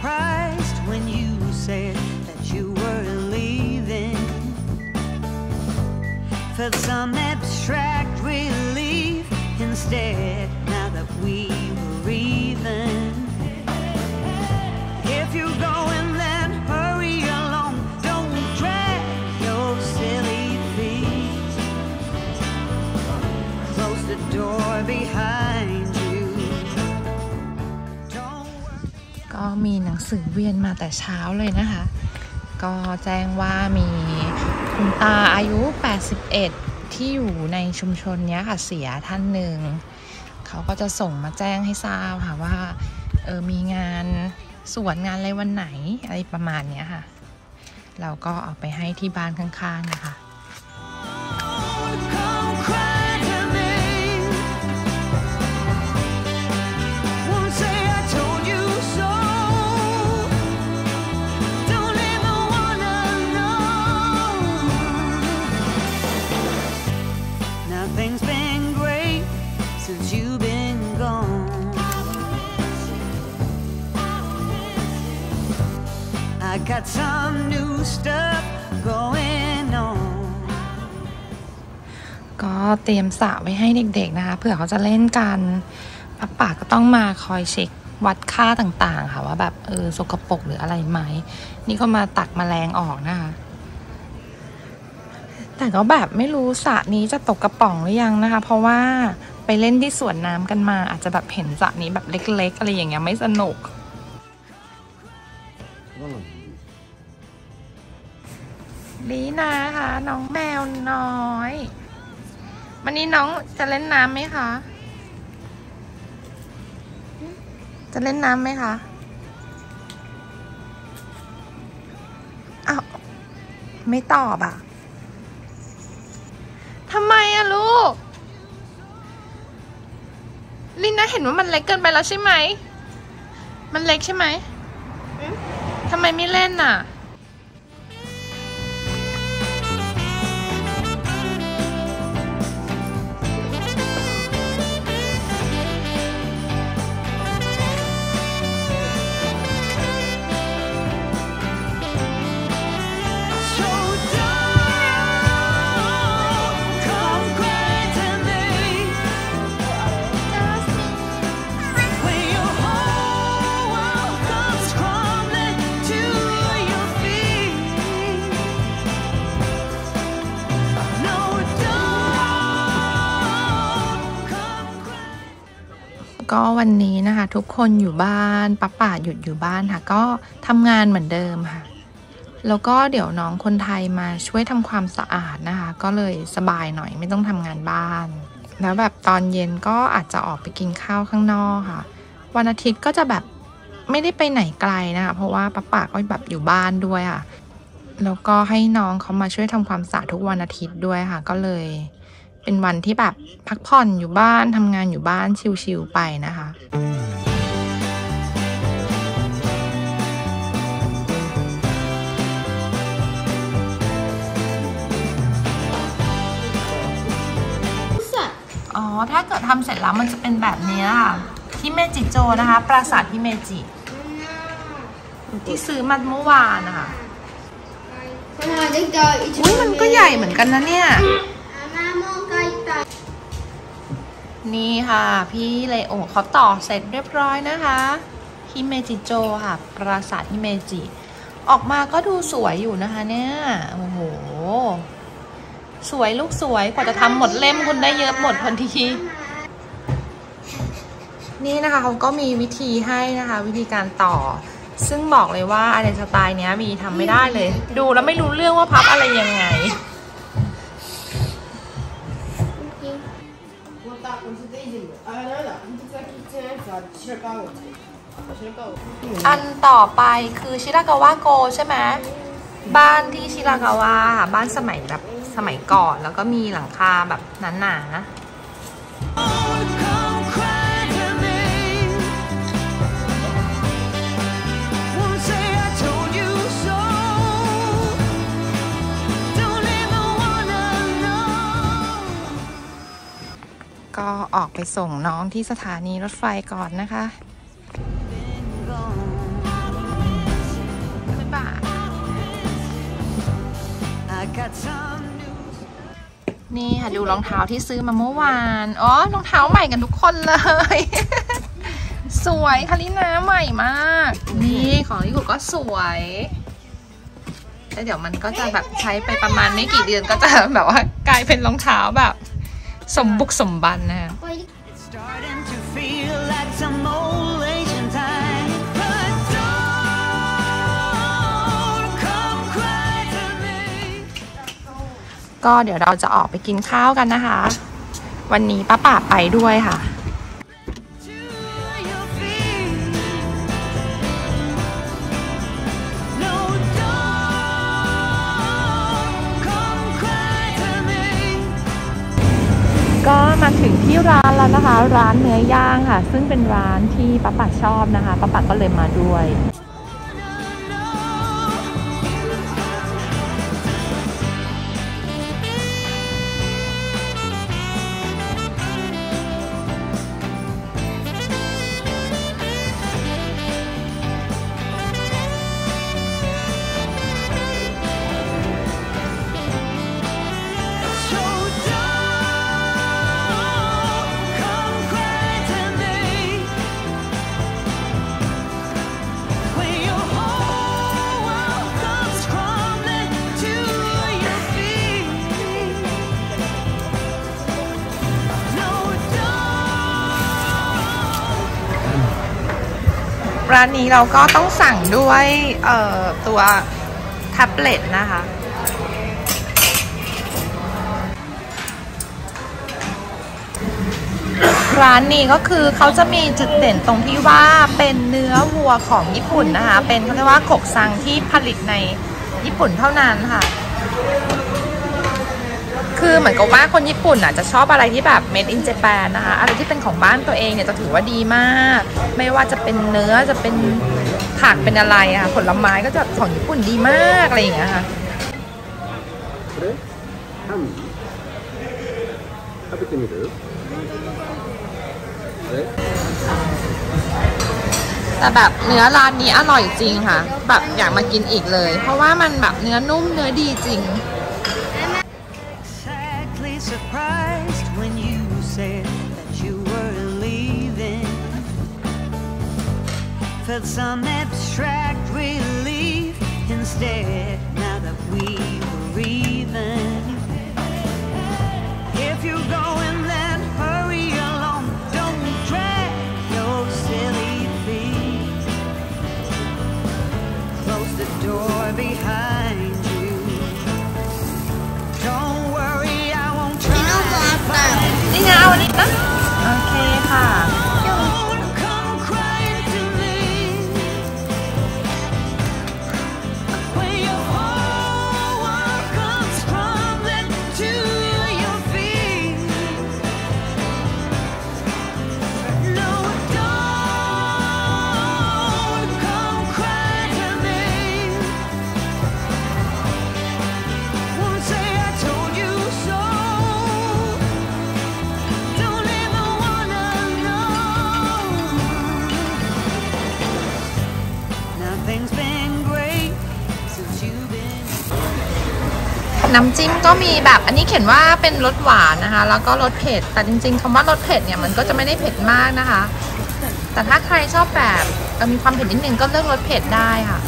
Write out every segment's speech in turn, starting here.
surprised when you said that you were leaving. Felt some abstract relief instead, now that we were even. If you're going, then hurry along, don't drag your silly feet. Close the door behind you. ก็มีหนังสือเวียนมาแต่เช้าเลยนะคะก็แจ้งว่ามีคุณตาอายุ81ที่อยู่ในชุมชนนี้ค่ะเสียท่านหนึ่งเขาก็จะส่งมาแจ้งให้ทราบค่ะว่ามีงานสวนงานอะไรวันไหนอะไรประมาณนี้ค่ะเราก็เอาไปให้ที่บ้านข้างๆนะคะGot some new stuff going on ก็เตรียมสระไว้ให้เด็กๆนะคะเผื่อเขาจะเล่นกันป้าก็ต้องมาคอยเช็ควัดค่าต่างๆค่ะว่าแบบสกปรกหรืออะไรไหมนี่ก็มาตักแมลงออกนะคะแต่ก็แบบไม่รู้สระนี้จะตกกระป๋องหรือยังนะคะเพราะว่าไปเล่นที่สวนน้ำกันมาอาจจะแบบเห็นสระนี้แบบเล็กๆอะไรอย่างเงี้ยไม่สนุกนี่นะคะน้องแมวน้อยวันนี้น้องจะเล่นน้ำไหมคะจะเล่นน้ำไหมคะอ้าวไม่ตอบอ่ะทำไมอ่ะลูกลิน่าเห็นว่ามันเล็กเกินไปแล้วใช่ไหมมันเล็กใช่ไหมทำไมไม่เล่นน่ะก็วันนี้นะคะทุกคนอยู่บ้านป้าหยุดอยู่บ้านค่ะก็ทำงานเหมือนเดิมค่ะแล้วก็เดี๋ยวน้องคนไทยมาช่วยทำความสะอาดนะคะก็เลยสบายหน่อยไม่ต้องทำงานบ้านแล้วแบบตอนเย็นก็อาจจะออกไปกินข้าวข้างนอกค่ะวันอาทิตย์ก็จะแบบไม่ได้ไปไหนไกลนะคะเพราะว่าป้าก็แบบอยู่บ้านด้วยค่ะแล้วก็ให้น้องเขามาช่วยทำความสะอาดทุกวันอาทิตย์ด้วยค่ะก็เลยเป็นวันที่แบบพักผ่อนอยู่บ้านทำงานอยู่บ้านชิลๆไปนะคะอ๋อถ้าเกิดทำเสร็จแล้วมันจะเป็นแบบนี้ค่ะที่เมจิโจนะคะปราสาทที่เมจิที่ซื้อมาเมื่อวานนะคะอุ้ยมันก็ใหญ่เหมือนกันนะเนี่ยนี่ค่ะพี่เลโอเขาต่อเสร็จเรียบร้อยนะคะฮิเมจิโจค่ะปราสาทฮิเมจิออกมาก็ดูสวยอยู่นะคะเนี่ยโอ้โหสวยลูกสวยกว่าจะทำหมดเล่มคุณได้เยอะหมดทันทีนี่นะคะเขาก็มีวิธีให้นะคะวิธีการต่อซึ่งบอกเลยว่าอะไรสไตล์เนี้ยมีทำไม่ได้เลยดูแล้วไม่รู้เรื่องว่าพับอะไรยังไงอันต่อไปคือชิรากาวะโกใช่ไหมบ้านที่ชิรากาวะบ้านสมัยก่อนแล้วก็มีหลังคาแบบหนาๆนะก็ออกไปส่งน้องที่สถานีรถไฟก่อนนะคะ นี่ค่ะดูรองเท้าที่ซื้อมาเมื่อวานอ๋อรองเท้าใหม่กันทุกคนเลย สวยคารินาใหม่มากนี่ของญี่ปุ่นก็สวยแล้วเดี๋ยวมันก็จะแบบใช้ไปประมาณไม่กี่เดือนก็จะแบบว่ากลายเป็นรองเท้าแบบสมบุกสมบันนะก็เดี๋ยวเราจะออกไปกินข้าวกันนะคะวันนี้ป้าป่าไปด้วยค่ะก็มาถึงที่ร้านแล้วนะคะร้านเนื้อย่างค่ะซึ่งเป็นร้านที่ป้าป่าชอบนะคะป้าป่าก็เลยมาด้วยร้านนี้เราก็ต้องสั่งด้วยตัวแท็บเล็ตนะคะร้านนี้ก็คือเขาจะมีจุดเด่นตรงที่ว่าเป็นเนื้อวัวของญี่ปุ่นนะคะเป็นเขาเรียกว่าโคกซังที่ผลิตในญี่ปุ่นเท่านั้นค่ะคือเหมือนกับว่าคนญี่ปุ่นอ่ะจะชอบอะไรที่แบบ made in Japan นะคะอะไรที่เป็นของบ้านตัวเองเนี่ยจะถือว่าดีมากไม่ว่าจะเป็นเนื้อจะเป็นผักเป็นอะไรอ่ะผลไม้ก็จะของญี่ปุ่นดีมากอะไรอย่างเงี้ยค่ะแต่แบบเนื้อร้านนี้อร่อยจริงค่ะแบบอยากมากินอีกเลยเพราะว่ามันแบบเนื้อนุ่มเนื้อดีจริงSurprised when you said that you were leaving. Felt some abstract relief instead. Now that we were even. If you go and then hurry along, don't drag your silly feet. Close the door behind you. Don't worry.นี่ไงวันนี้นะโอเคค่ะน้ำจิ้มก็มีแบบอันนี้เขียนว่าเป็นรสหวานนะคะแล้วก็รสเผ็ดแต่จริงๆคำว่ารสเผ็ดเนี่ยมันก็จะไม่ได้เผ็ดมากนะคะแต่ถ้าใครชอบแบบมีความเผ็ดนิดนึงก็เลือกรสเผ็ดได้ค่ะ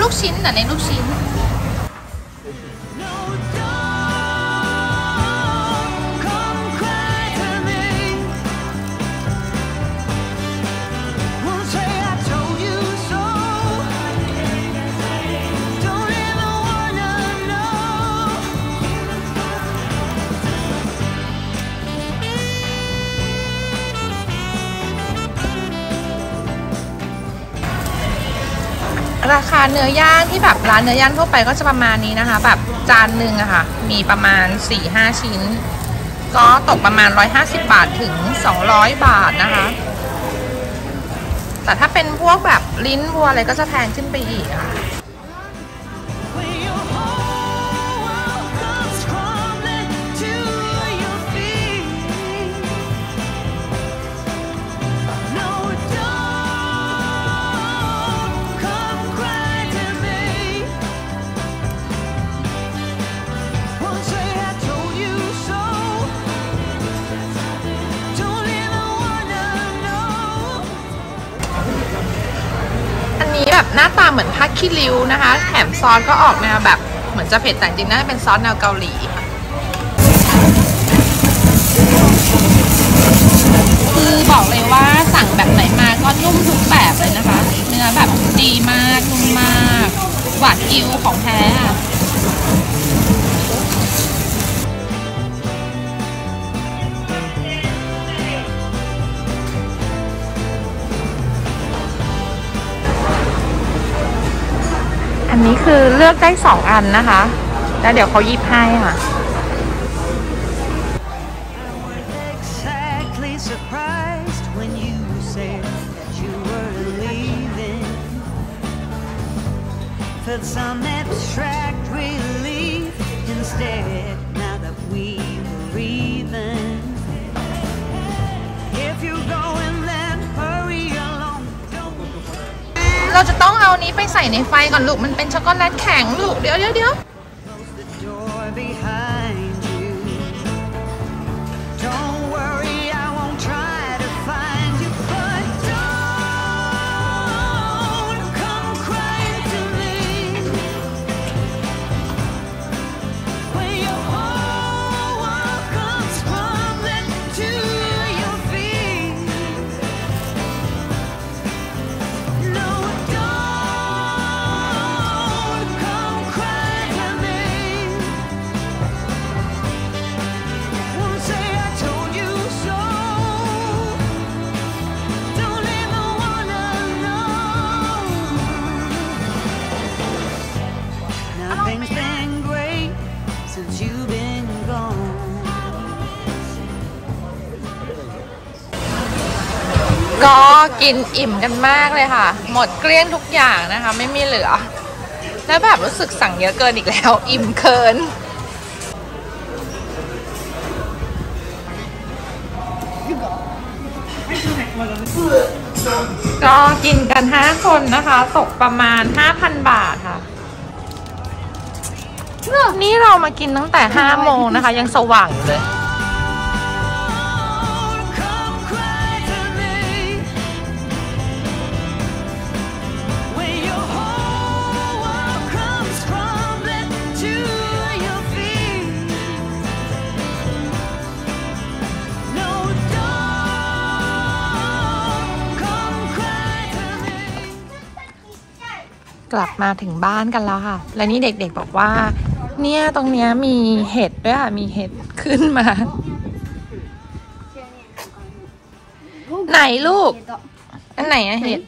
ลูกชิ้นแต่ในลูกชิ้น ราคาเนื้อย่างที่แบบร้านเนื้อย่างทั่วไปก็จะประมาณนี้นะคะแบบจานหนึ่งอะค่ะมีประมาณ 4-5 ชิ้นก็ตกประมาณ150 บาทถึง200 บาทนะคะแต่ถ้าเป็นพวกแบบลิ้นวัวอะไรก็จะแพงขึ้นไปอีกอะหน้าตาเหมือนผ้าขี้ริ้วนะคะแถมซอสก็ออกแนวแบบเหมือนจะเผ็ดแต่จริงน่าจะเป็นซอสแนวเกาหลีคือบอกเลยว่าสั่งแบบไหนมาก็นุ่มทุกแบบเลยนะคะเนื้อแบบดีมากนุ่มมากหวานอิวของแท้อันนี้คือเลือกได้2 อันนะคะแล้วเดี๋ยวเขาหยิบให้ค่ะเราจะต้องเอานี้ไปใส่ในไฟก่อนลูกมันเป็นช็อกโกแลตแข็งลูกเดี๋ยวก็กินอิ่มกันมากเลยค่ะหมดเกลี้ยงทุกอย่างนะคะไม่มีเหลือแล้วแบบรู้สึกสั่งเยอะเกินอีกแล้วอิ่มเกินก็กินกัน5 คนนะคะตกประมาณ 5,000 บาทค่ะรอบนี้เรามากินตั้งแต่5 โมงนะคะยังสว่างอยู่เลยกลับมาถึงบ้านกันแล้วค่ะและนี่เด็กๆบอกว่าเนี่ยตรงเนี้ยมีเห็ดด้วยค่ะมีเห็ดขึ้นมาไหนลูกอันไหนอะเห็ด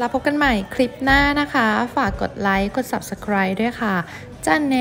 แล้วพบกันใหม่คลิปหน้านะคะฝากกดไลค์กด Subscribe ด้วยค่ะจ้าเน